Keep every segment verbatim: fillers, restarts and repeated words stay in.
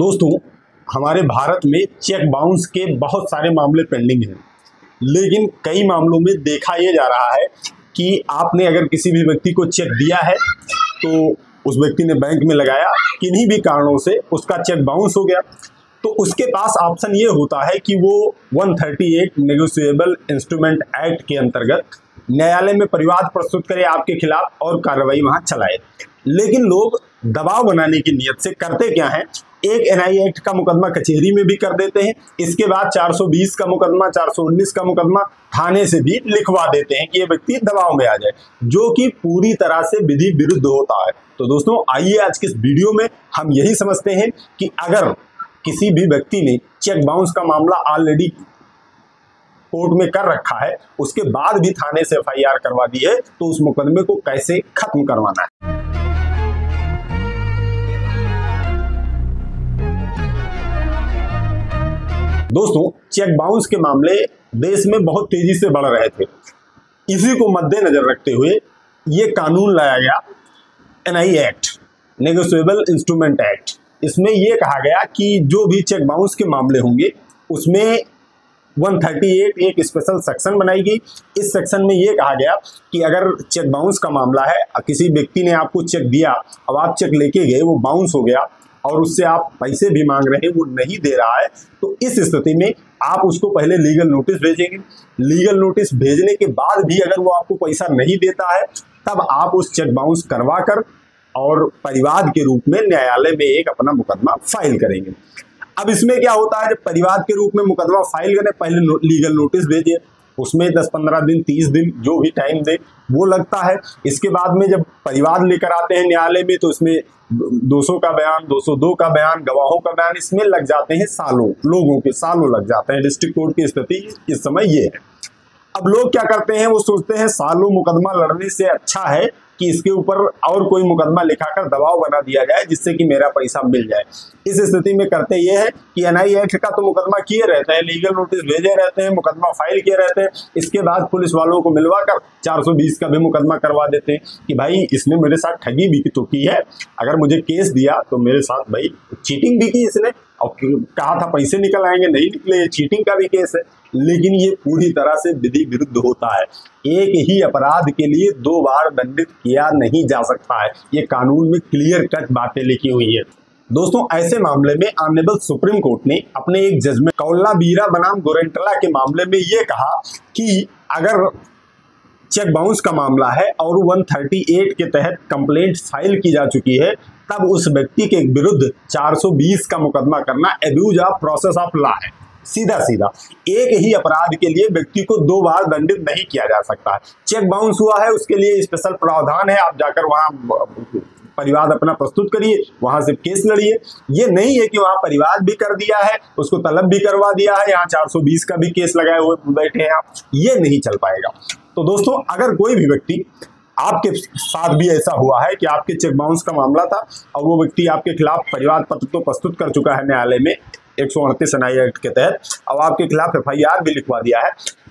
दोस्तों, हमारे भारत में चेक बाउंस के बहुत सारे मामले पेंडिंग हैं, लेकिन कई मामलों में देखा यह जा रहा है कि आपने अगर किसी भी व्यक्ति को चेक दिया है तो उस व्यक्ति ने बैंक में लगाया, किन्हीं भी कारणों से उसका चेक बाउंस हो गया, तो उसके पास ऑप्शन ये होता है कि वो एक सौ अड़तीस नेगोशिएबल इंस्ट्रूमेंट एक्ट के अंतर्गत न्यायालय में परिवाद प्रस्तुत करे आपके खिलाफ और कार्रवाई वहाँ चलाए। लेकिन लोग दबाव बनाने की नीयत से करते क्या हैं, एक एनआई एक्ट का मुकदमा कचहरी में भी कर देते हैं, इसके बाद चार सौ बीस का मुकदमा, चार सौ उन्नीस का मुकदमा थाने से भी लिखवा देते हैं कि ये व्यक्ति दबाव में आ जाए, जो कि पूरी तरह से विधि विरुद्ध होता है। तो दोस्तों, आइए आज के इस वीडियो में हम यही समझते हैं कि अगर किसी भी व्यक्ति ने चेक बाउंस का मामला ऑलरेडी कोर्ट में कर रखा है, उसके बाद भी थाने से एफ आई आर करवा दी है, तो उस मुकदमे को कैसे खत्म करवाना है। दोस्तों, चेक बाउंस के मामले देश में बहुत तेजी से बढ़ रहे थे। इसी को मद्देनजर रखते हुए ये कानून लाया गया, NI act, negotiable instrument act. इसमें यह कहा गया कि जो भी चेक बाउंस के मामले होंगे उसमें एक सौ अड़तीस एक स्पेशल सेक्शन बनाई गई। इस सेक्शन में ये कहा गया कि अगर चेक बाउंस का मामला है, किसी व्यक्ति ने आपको चेक दिया, अब आप चेक लेके गए, वो बाउंस हो गया और उससे आप पैसे भी मांग रहे हैं, वो नहीं दे रहा है, तो इस स्थिति में आप उसको पहले लीगल नोटिस भेजेंगे। लीगल नोटिस भेजने के बाद भी अगर वो आपको पैसा नहीं देता है, तब आप उस चेक बाउंस करवा कर और परिवाद के रूप में न्यायालय में एक अपना मुकदमा फाइल करेंगे। अब इसमें क्या होता है, जब परिवाद के रूप में मुकदमा फाइल करें, पहले नो, लीगल नोटिस भेजिए, उसमें दस पंद्रह दिन, तीस दिन, जो भी टाइम दे वो लगता है। इसके बाद में जब परिवाद लेकर आते हैं न्यायालय में, तो इसमें दो सौ का बयान, दो सौ दो का बयान, गवाहों का बयान, इसमें लग जाते हैं सालों, लोगों के सालों लग जाते हैं। डिस्ट्रिक्ट कोर्ट की स्थिति इस समय ये है। अब लोग क्या करते हैं, वो सोचते हैं सालों मुकदमा लड़ने से अच्छा है कि इसके ऊपर और कोई मुकदमा लिखाकर दबाव बना दिया जाए जिससे कि मेरा पैसा मिल जाए। इस स्थिति में करते ये है कि एनआई एक्ट का तो मुकदमा किए रहते हैं, लीगल नोटिस भेजे रहते हैं, मुकदमा फाइल किए रहते हैं, इसके बाद पुलिस वालों को मिलवाकर चार सौ बीस का भी मुकदमा करवा देते हैं कि भाई इसने मेरे साथ ठगी भी तो की है, अगर मुझे केस दिया तो मेरे साथ भाई चीटिंग भी की इसने, और कहा था पैसे निकल आएंगे, नहीं निकले, चीटिंग का भी केस है। लेकिन ये पूरी तरह से विधि विरुद्ध होता है। एक ही अपराध के लिए दो बार दंडित किया नहीं जा सकता है, ये कानून में क्लियर कट बातें लिखी हुई है। दोस्तों, ऐसे मामले में ऑनरेबल सुप्रीम कोर्ट ने अपने एक जजमेंट कौला बीरा बनाम गोरेंटला के मामले में ये कहा कि अगर चेक बाउंस का मामला है और एक सौ अड़तीस के तहत कंप्लेंट फाइल की जा चुकी है, तब उस व्यक्ति के विरुद्ध चार सौ बीस का मुकदमा करना abuse of process of law है। सीधा सीधा एक ही अपराध के लिए व्यक्ति को दो बार दंडित नहीं किया जा सकता है। चेक बाउंस हुआ है, उसके लिए स्पेशल प्रावधान है, आप जाकर वहाँ परिवाद अपना प्रस्तुत करिए, वहाँ से केस लड़िए। ये नहीं है कि वहाँ परिवाद भी कर दिया है, उसको तलब भी करवा दिया है, यहाँ चार सौ बीस का भी केस लगाए हुए बैठे हैं आप, ये नहीं चल पाएगा। तो दोस्तों, अगर कोई भी व्यक्ति, आपके साथ भी ऐसा हुआ है कि आपके चेक बाउंस का मामला था और वो व्यक्ति आपके खिलाफ परिवाद पत्र तो प्रस्तुत कर चुका है न्यायालय में एक सौ अड़तीस एनआई एक्ट के तहत, अब आपके खिलाफ एफ आई आर भी लिखवा दिया है,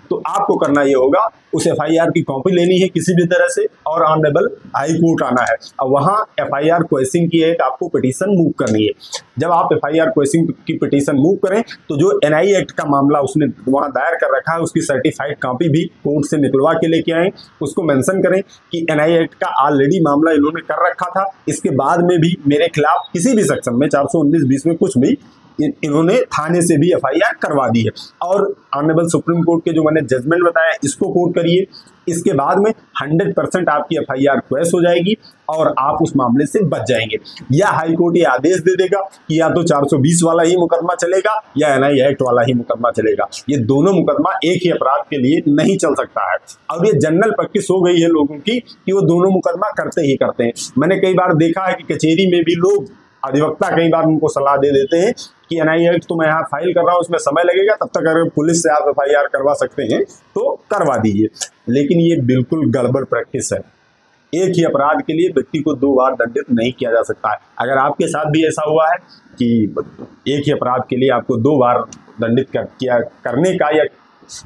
तो आपको करना ये होगा, उस एफ आई आर की कॉपी लेनी है किसी भी तरह से और ऑनरेबल हाई कोर्ट आना है और वहाँ एफ आई आर क्वेश्चन की एक आपको पिटीशन मूव करनी है। जब आप एफ आई आर क्वेश्चन की पिटीशन मूव करें तो जो एनआई एक्ट का मामला उसने वहाँ दायर कर रखा है, उसकी सर्टिफाइड कॉपी भी कोर्ट से निकलवा के लेके आएँ, उसको मेंशन करें कि एनआई एक्ट का ऑलरेडी मामला इन्होंने कर रखा था, इसके बाद में भी मेरे खिलाफ किसी भी सेक्शन में चार सौ उन्नीस बीस में कुछ भी इन्होंने थाने से भी एफ आई आर करवा दी है। और ऑनरेबल सुप्रीम कोर्ट के जो मैंने जजमेंट बताया, इसको कोर्ट करिए, इसके बाद में सौ परसेंट आपकी एफ आई आर क्वेश हो जाएगी और आप उस मामले से बच जाएंगे। या हाई कोर्ट ये आदेश दे देगा कि या तो चार सौ बीस वाला ही मुकदमा चलेगा या एनआई एक्ट वाला ही मुकदमा चलेगा, ये दोनों मुकदमा एक ही अपराध के लिए नहीं चल सकता है। और ये जनरल प्रैक्टिस हो गई है लोगों की कि वो दोनों मुकदमा करते ही करते हैं। मैंने कई बार देखा है कि कचहरी में भी लोग, अधिवक्ता कई बार उनको सलाह दे देते हैं कि एनआई एक्ट तो मैं यहाँ फाइल कर रहा हूँ, उसमें समय लगेगा, तब तक अगर पुलिस से आप एफ आई आर करवा सकते हैं तो करवा दीजिए। लेकिन ये बिल्कुल गड़बड़ प्रैक्टिस है। एक ही अपराध के लिए व्यक्ति को दो बार दंडित नहीं किया जा सकता है। अगर आपके साथ भी ऐसा हुआ है कि एक ही अपराध के लिए आपको दो बार दंडित कर, किया करने का या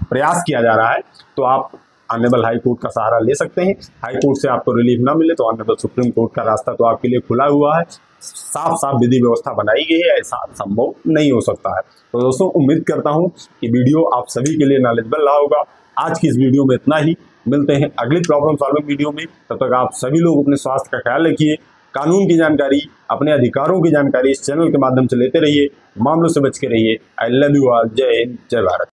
प्रयास किया जा रहा है, तो आप ऑनरेबल हाई कोर्ट का सहारा ले सकते हैं। हाई कोर्ट से आपको रिलीफ ना मिले तो ऑनरेबल सुप्रीम कोर्ट का रास्ता तो आपके लिए खुला हुआ है। साफ साफ विधि व्यवस्था बनाई गई है, ऐसा संभव नहीं हो सकता है। तो दोस्तों उम्मीद करता हूँ कि वीडियो आप सभी के लिए नॉलेजबल रहा होगा। आज की इस वीडियो में इतना ही, मिलते हैं अगली प्रॉब्लम सॉल्विंग वीडियो में। तब तक आप सभी लोग अपने स्वास्थ्य का ख्याल रखिए, कानून की जानकारी, अपने अधिकारों की जानकारी इस चैनल के माध्यम से लेते रहिए, मामलों से बच के रहिए। आई लव यू ऑल, जय हिंद, जय भारत।